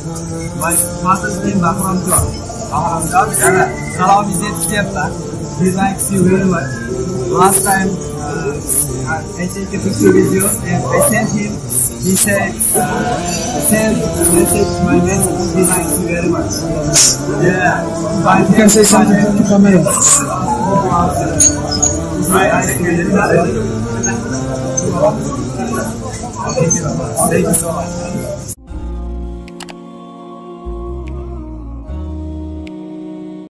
My master's name is Rahman Chowdhury. Our job is Salam is Theatre. We like you very much. Last time I take a picture with you and I sent him. He said, send message, my message. He likes you very much. Yeah. You can say something in the comments. Thank you so much.